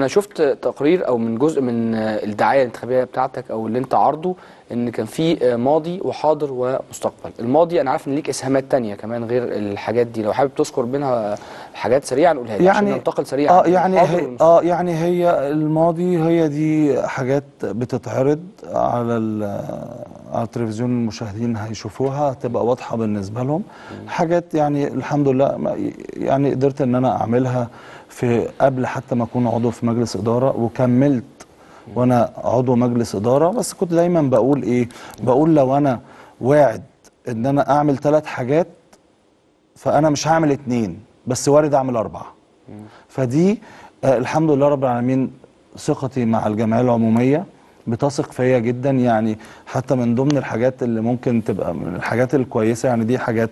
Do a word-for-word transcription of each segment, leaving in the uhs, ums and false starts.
انا شفت تقرير او من جزء من الدعايه الانتخابيه بتاعتك او اللي انت عارضه ان كان في ماضي وحاضر ومستقبل. الماضي انا عارف ان ليك اسهامات تانية كمان غير الحاجات دي، لو حابب تذكر منها حاجات سريعا قولها لي يعني عشان ننتقل سريعا. اه يعني هي اه يعني هي الماضي هي دي حاجات بتتعرض على على التلفزيون، المشاهدين هيشوفوها هتبقى واضحه بالنسبه لهم. حاجات يعني الحمد لله يعني قدرت ان انا اعملها في قبل حتى ما اكون عضو في مجلس اداره، وكملت وانا عضو مجلس اداره. بس كنت دايما بقول ايه، بقول لو انا واعد ان انا اعمل ثلاث حاجات فانا مش هعمل اتنين، بس وارد اعمل اربعه. فدي آه الحمد لله رب العالمين ثقتي مع الجمعيه العموميه بتثق فيا جدا. يعني حتى من ضمن الحاجات اللي ممكن تبقى من الحاجات الكويسه، يعني دي حاجات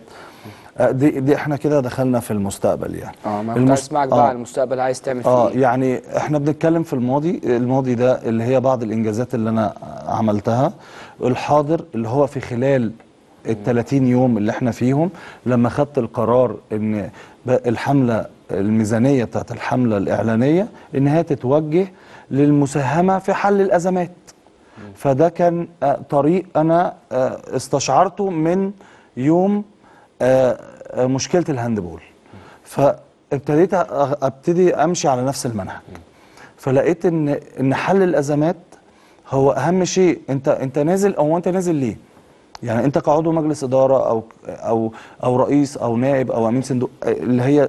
دي, دي احنا كده دخلنا في المستقبل. يعني اه ما المس... اسمعك بقى آه. المستقبل عايز تعمل فيه اه يعني احنا بنتكلم في الماضي، الماضي ده اللي هي بعض الانجازات اللي انا عملتها. الحاضر اللي هو في خلال ال ثلاثين يوم اللي احنا فيهم لما خدت القرار ان الحمله الميزانيه بتاعت الحمله الاعلانيه ان هي تتوجه للمساهمه في حل الازمات. فده كان طريق انا استشعرته من يوم مشكله الهاندبول، فابتديت ابتدي امشي على نفس المنهج. فلقيت ان ان حل الازمات هو اهم شيء. انت انت نازل او انت نازل ليه؟ يعني انت كعضو مجلس اداره او او او رئيس او نائب او امين صندوق اللي هي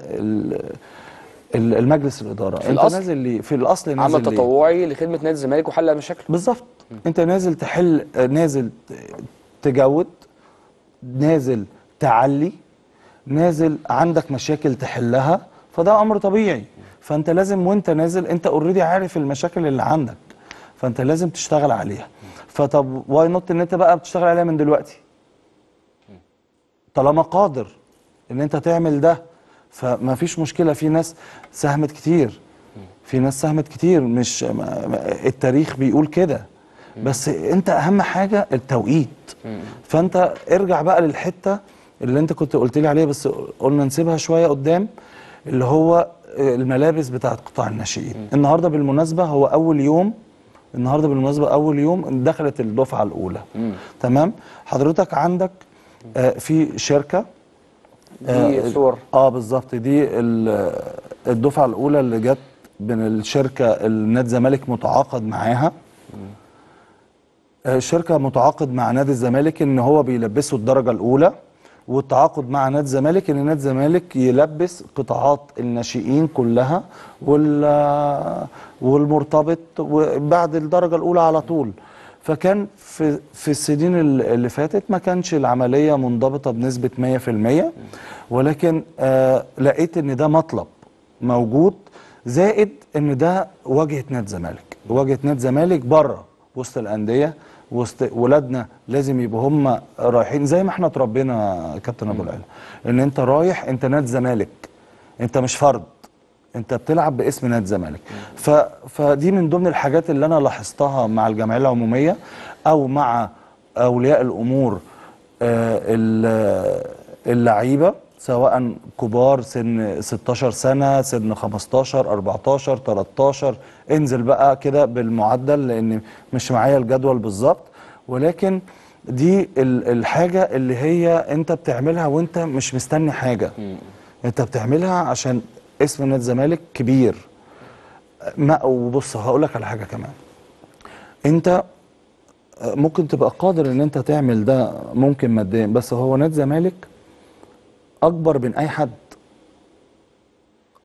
المجلس الاداره، انت نازل ليه؟ في الاصل نازل عمل تطوعي لخدمه نادي الزمالك وحل مشاكله بالظبط. انت نازل تحل، نازل تجود، نازل تعلي، نازل عندك مشاكل تحلها، فده امر طبيعي. فانت لازم وانت نازل انت اوريدي عارف المشاكل اللي عندك، فانت لازم تشتغل عليها. فطب واي نوت ان انت بقى بتشتغل عليها من دلوقتي طالما قادر ان انت تعمل ده. فما فيش مشكله، في ناس ساهمت كتير، في ناس ساهمت كتير، مش التاريخ بيقول كده، بس انت اهم حاجه التوقيت. فانت ارجع بقى للحته اللي انت كنت قلت لي عليها بس قلنا نسيبها شويه قدام، اللي هو الملابس بتاعت قطاع الناشئين. النهارده بالمناسبه هو اول يوم، النهارده بالمناسبه اول يوم دخلت الدفعه الاولى. مم. تمام. حضرتك عندك آه في شركه دي آه صور اه بالظبط، دي الدفعه الاولى اللي جت من الشركه اللي نادي الزمالك متعاقد معاها. مم. الشركه متعاقد مع نادي الزمالك ان هو بيلبسوا الدرجه الاولى، والتعاقد مع نادي الزمالك ان نادي الزمالك يلبس قطاعات الناشئين كلها والمرتبط بعد الدرجه الاولى على طول. فكان في في السنين اللي فاتت ما كانش العمليه منضبطه بنسبه مية في المية، ولكن آه لقيت ان ده مطلب موجود، زائد ان ده واجهه نادي الزمالك، واجهه نادي الزمالك بره وسط الانديه، وسط ولادنا لازم يبقوا هم رايحين زي ما احنا اتربينا يا كابتن ابو العلا، ان انت رايح انت نادي الزمالك، انت مش فرد، انت بتلعب باسم نادي الزمالك. فدي من ضمن الحاجات اللي انا لاحظتها مع الجمعيه العموميه او مع اولياء الامور اللعيبه، سواء كبار سن ستاشر سنه، سن خمستاشر، اربعتاشر، تلتاشر، انزل بقى كده بالمعدل لان مش معايا الجدول بالظبط. ولكن دي الحاجه اللي هي انت بتعملها وانت مش مستني حاجه، انت بتعملها عشان اسم نادي الزمالك كبير. ما وبص هقول لك على حاجه كمان، انت ممكن تبقى قادر ان انت تعمل ده ممكن ماديا، بس هو نادي الزمالك اكبر من اي حد،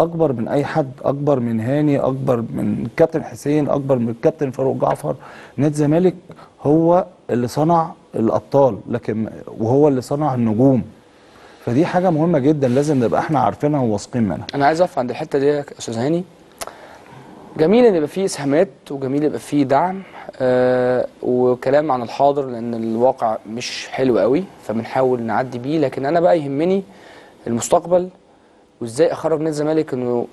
اكبر من اي حد، اكبر من هاني، اكبر من كابتن حسين، اكبر من كابتن فاروق جعفر. نادي الزمالك هو اللي صنع الابطال، لكن وهو اللي صنع النجوم. فدي حاجه مهمه جدا لازم نبقى احنا عارفينها وواثقين منها. انا عايز اقف عند الحته دي يا استاذ هاني. جميل ان يبقى فيه اسهامات وجميل يبقى فيه دعم آه وكلام عن الحاضر لان الواقع مش حلو قوي فبنحاول نعدي بيه، لكن انا بقى يهمني المستقبل وازاي اخرج نادي الزمالك انه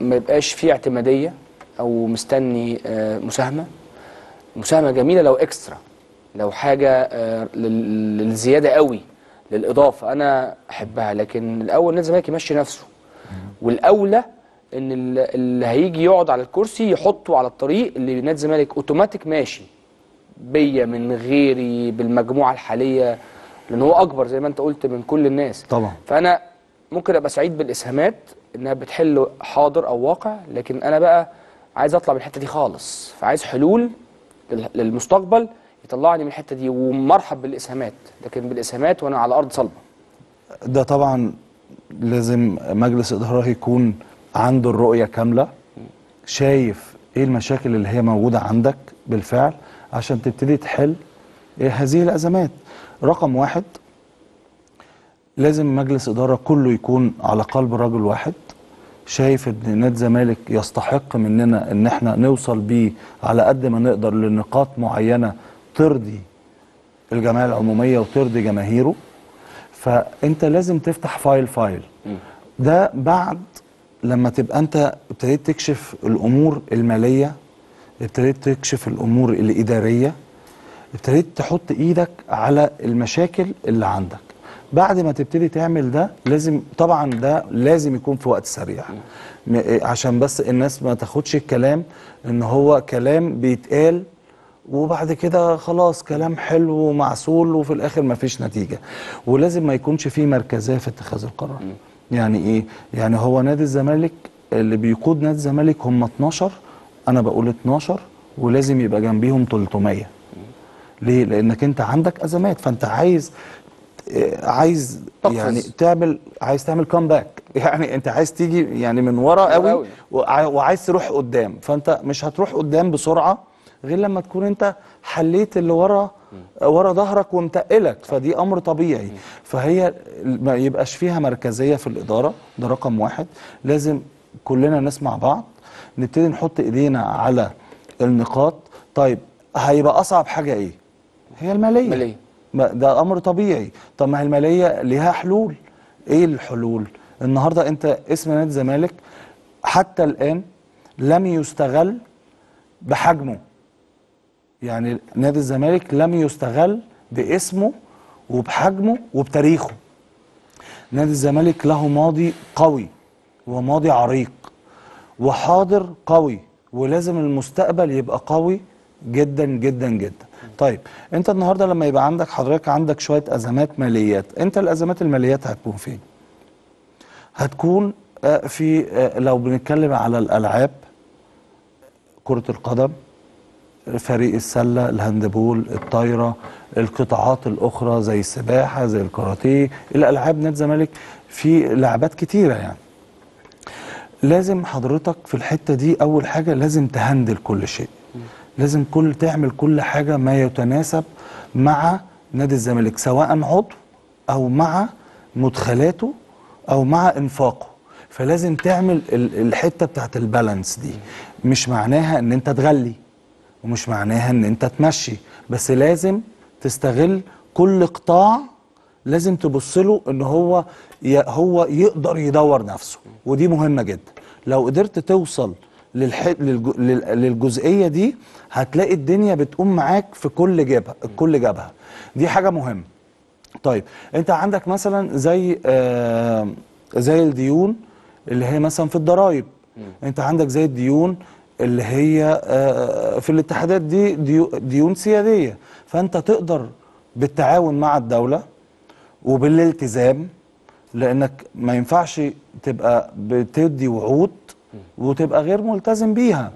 ما يبقاش فيه اعتماديه او مستني آه مساهمه. مساهمه جميله لو اكسترا، لو حاجه آه للزياده قوي، للاضافه انا احبها، لكن الاول نادي الزمالك يمشي نفسه، والاولى ان اللي هيجي يقعد على الكرسي يحطه على الطريق اللي نادي الزمالك اوتوماتيك ماشي بيا من غيري بالمجموعه الحاليه، لان هو اكبر زي ما انت قلت من كل الناس طبعا. فانا ممكن ابقى سعيد بالاسهامات انها بتحل حاضر او واقع، لكن انا بقى عايز اطلع من الحته دي خالص، فعايز حلول للمستقبل يطلعني من الحته دي، ومرحب بالاسهامات لكن بالاسهامات وانا على ارض صلبه. ده طبعا لازم مجلس اداره يكون عنده الرؤيه كامله، شايف ايه المشاكل اللي هي موجوده عندك بالفعل عشان تبتدي تحل هذه الازمات. رقم واحد، لازم مجلس اداره كله يكون على قلب رجل واحد، شايف ان نادي الزمالك يستحق مننا ان احنا نوصل بيه على قد ما نقدر لنقاط معينه ترضي الجمعيه العموميه وترضي جماهيره. فانت لازم تفتح فايل فايل، ده بعد لما تبقى انت ابتديت تكشف الامور الماليه، ابتديت تكشف الامور الاداريه، ابتديت تحط ايدك على المشاكل اللي عندك. بعد ما تبتدي تعمل ده لازم طبعا ده لازم يكون في وقت سريع، عشان بس الناس ما تاخدش الكلام ان هو كلام بيتقال وبعد كده خلاص كلام حلو ومعسول وفي الاخر ما فيش نتيجه. ولازم ما يكونش فيه مركزيه في اتخاذ القرار. يعني ايه؟ يعني هو نادي الزمالك اللي بيقود نادي الزمالك هم اتناشر، انا بقول اتناشر ولازم يبقى جنبيهم تلتمية. ليه؟ لانك انت عندك ازمات، فانت عايز عايز تقفز. يعني تعمل عايز تعمل كامباك، يعني انت عايز تيجي يعني من ورا قوي وعايز تروح قدام، فانت مش هتروح قدام بسرعه غير لما تكون انت حليت اللي ورا ورا ظهرك ومتقلك، فدي امر طبيعي. فهي ما يبقاش فيها مركزيه في الاداره، ده رقم واحد. لازم كلنا نسمع بعض، نبتدي نحط ايدينا على النقاط. طيب هيبقى اصعب حاجه ايه؟ هي الماليه. مالية. ده امر طبيعي. طب ما هي الماليه ليها حلول. ايه الحلول؟ النهارده انت اسم نادي الزمالك حتى الان لم يستغل بحجمه، يعني نادي الزمالك لم يستغل باسمه وبحجمه وبتاريخه. نادي الزمالك له ماضي قوي وماضي عريق وحاضر قوي، ولازم المستقبل يبقى قوي جدا جدا جدا. طيب انت النهارده لما يبقى عندك حضرتك عندك شويه ازمات ماليات، انت الازمات الماليات هتكون فين؟ هتكون في لو بنتكلم على الالعاب، كره القدم، فريق السله، الهاندبول، الطايره، القطاعات الاخرى زي السباحه زي الكاراتيه، الالعاب نادي الزمالك في لعبات كتيره. يعني لازم حضرتك في الحته دي اول حاجه لازم تهندل كل شيء، لازم كل تعمل كل حاجه ما يتناسب مع نادي الزمالك، سواء عضو او مع مدخلاته او مع انفاقه. فلازم تعمل الحته بتاعت البالانس دي، مش معناها ان انت تغلي ومش معناها ان انت تمشي، بس لازم تستغل كل قطاع، لازم تبص له ان هو هو يقدر يدور نفسه، ودي مهمه جدا. لو قدرت توصل للجزئيه دي هتلاقي الدنيا بتقوم معاك في كل جبهه كل جبهه، دي حاجه مهمه. طيب انت عندك مثلا زي آه زي الديون اللي هي مثلا في الضرايب، انت عندك زي الديون اللي هي آه في الاتحادات، دي ديون سياديه، فانت تقدر بالتعاون مع الدوله وبالالتزام، لانك ما ينفعش تبقى بتدي وعود وتبقى غير ملتزم بيها.